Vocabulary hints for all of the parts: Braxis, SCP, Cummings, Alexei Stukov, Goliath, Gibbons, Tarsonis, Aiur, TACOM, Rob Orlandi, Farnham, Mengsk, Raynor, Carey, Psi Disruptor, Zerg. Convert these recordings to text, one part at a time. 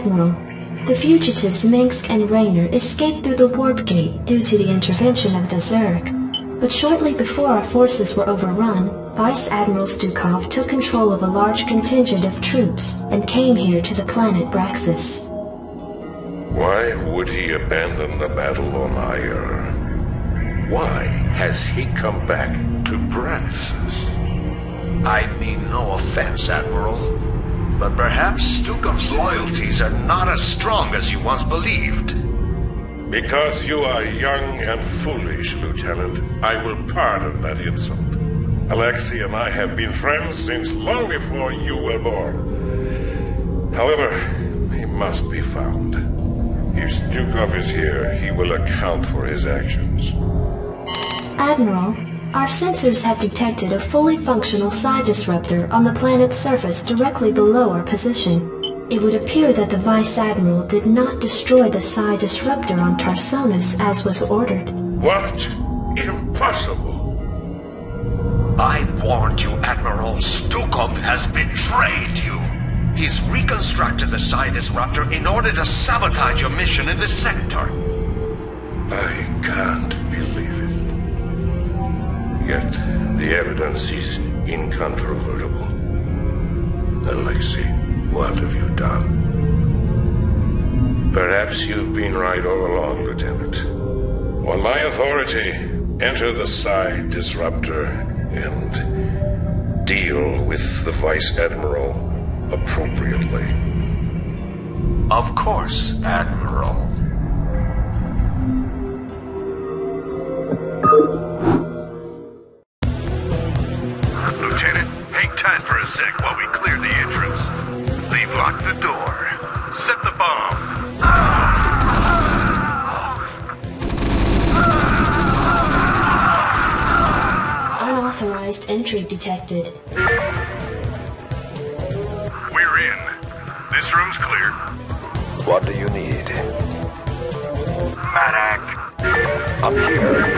Admiral. The fugitives Mengsk and Raynor escaped through the warp gate due to the intervention of the Zerg. But shortly before our forces were overrun, Vice Admiral Stukov took control of a large contingent of troops and came here to the planet Braxis. Why would he abandon the battle on Aiur? Why has he come back to Braxis? I mean no offense, Admiral, but perhaps Stukov's loyalties are not as strong as you once believed. Because you are young and foolish, Lieutenant, I will pardon that insult. Alexei and I have been friends since long before you were born. However, he must be found. If Stukov is here, he will account for his actions. Admiral, our sensors have detected a fully functional Psi Disruptor on the planet's surface directly below our position. It would appear that the Vice Admiral did not destroy the Psi Disruptor on Tarsonis as was ordered. What? Impossible! I warned you, Admiral, Stukov has betrayed you! He's reconstructed the Psi Disruptor in order to sabotage your mission in this sector. I can't believe it. Yet, the evidence is incontrovertible. Alexei, what have you done? Perhaps you've been right all along, Lieutenant. On my authority, enter the Psi Disruptor and deal with the Vice Admiral appropriately. Of course, Admiral. Lieutenant, hang tight for a sec while we clear the entrance. They've locked the door. Set the bomb. Unauthorized entry detected. We're in. This room's clear. What do you need? Medic! Up here.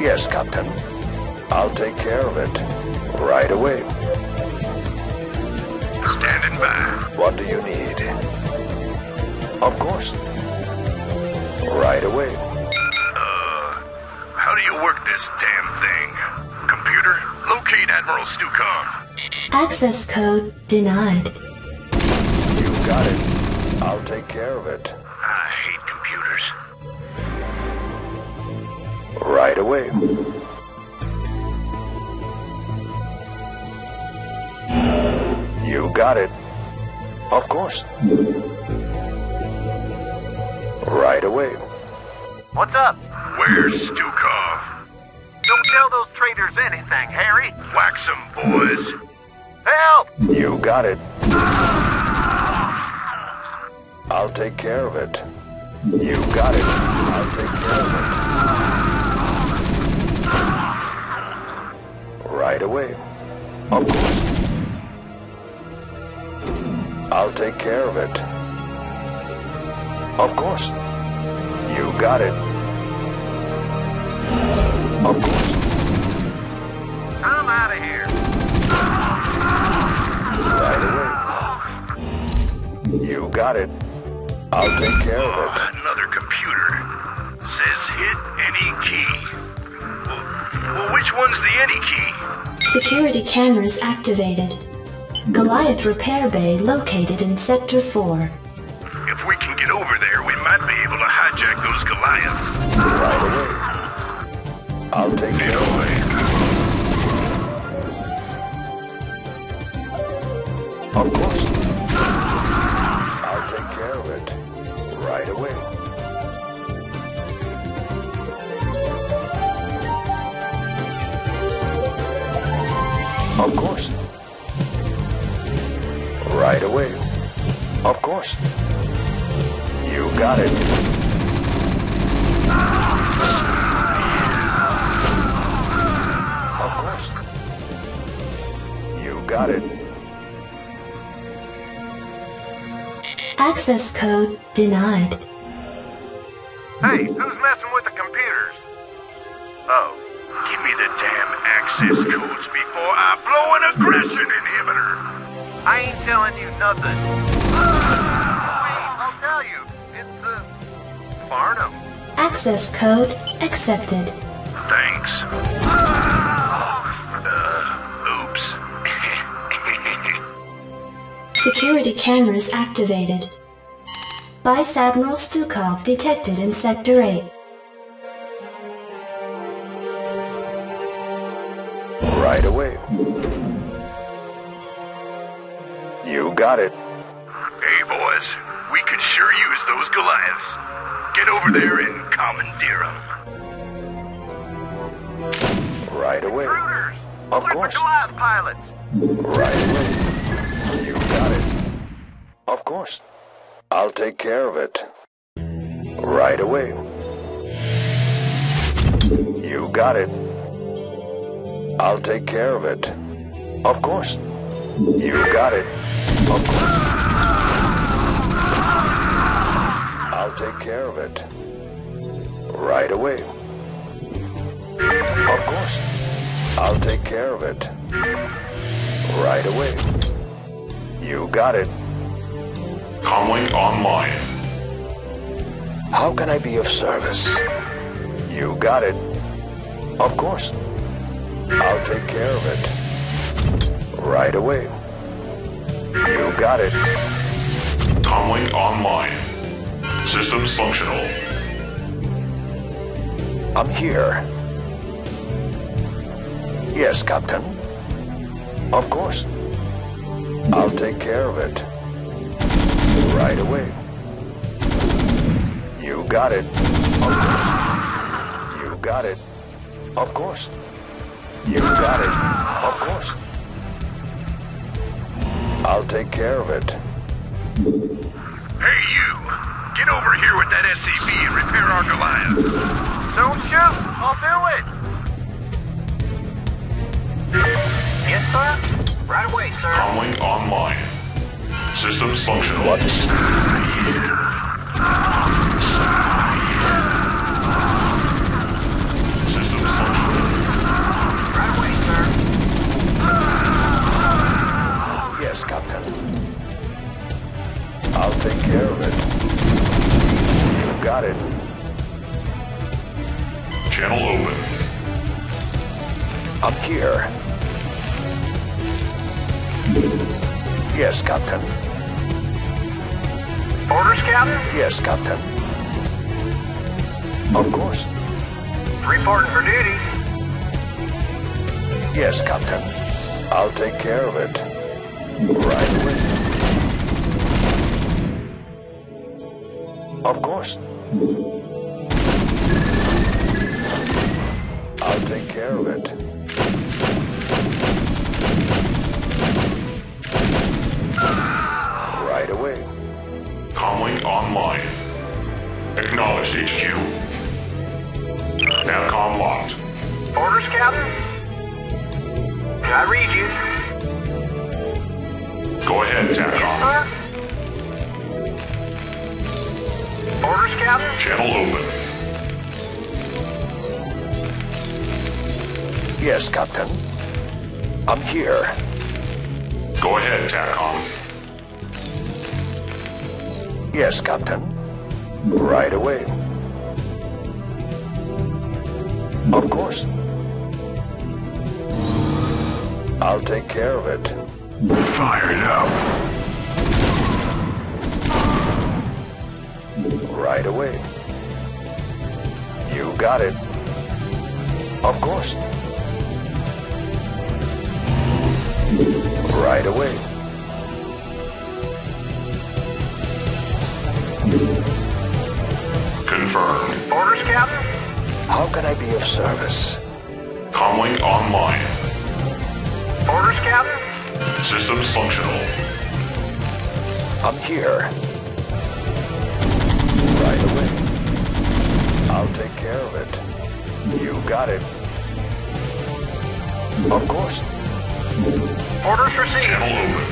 Yes, Captain. I'll take care of it. Right away. Standing by. What do you need? Of course. Right away. How do you work this damn thing? Computer, locate Admiral Stukov. Access code denied. You got it. I'll take care of it. I hate computers. Right away. You got it. Of course. Right away. What's up? Where's Stukov? Don't tell those traitors anything, Harry. Wax them, boys. Help! You got it. I'll take care of it. You got it. I'll take care of it. Right away. Of course. I'll take care of it. Of course. You got it. Of course. I'm out of here. Right away. You got it. I'll take care of it. Another computer. Says hit any key. Well, which one's the any key? Security cameras activated. Goliath repair bay located in Sector 4. If we can get over there, we might be able to hijack those Goliaths. Right away. I'll take it away. Of course. I'll take care of it. Right away. Of course. Right away. Of course. You got it. Of course. You got it. Access code denied. Hey, who's messing with the computers? Oh, give me the damn access. Braxis codes before I blow an aggression inhibitor. I ain't telling you nothing. I'll tell you. It's Farnham. Access code accepted. Thanks. Oops. Security cameras activated. Vice Admiral Stukov detected in Sector 8. Right away. You got it. Hey, boys. We could sure use those Goliaths. Get over there and commandeer them. Right away. Recruiters, of course. Goliath pilots. Right away. You got it. Of course. I'll take care of it. Right away. You got it. I'll take care of it. Of course. You got it. Of course. I'll take care of it. Right away. Of course. I'll take care of it. Right away. You got it. Comlink online. How can I be of service? You got it. Of course. I'll take care of it. Right away. You got it. Comlink online. Systems functional. I'm here. Yes, Captain. Of course. I'll take care of it. Right away. You got it. Of course. You got it. Of course. You got it. Of course. I'll take care of it. Hey, you! Get over here with that SCP and repair our Goliath. Don't shoot! I'll do it! Yes, sir? Right away, sir. Calling online. Systems functional. What? Systems functional. Right away, sir. Yes, Captain. I'll take care of it. You got it. Channel open. I'm here. Yes, Captain. Orders, Captain? Yes, Captain. Of course. Reporting for duty. Yes, Captain. I'll take care of it. Right away. Of course. I'll take care of it. Away. Comlink online. Acknowledged HQ. TACOM locked. Orders, Captain? Can I read you? Go ahead, TACOM. Yes, orders, Captain? Channel open. Yes, Captain. I'm here. Go ahead, TACOM. Yes, Captain. Right away. Of course. I'll take care of it. Fired up. Right away. You got it. Of course. Right away. Confirmed. Orders, Captain? How can I be of service? Comlink online. Orders, Captain? Systems functional. I'm here. Right away. I'll take care of it. You got it. Of course. Orders received. Channel open.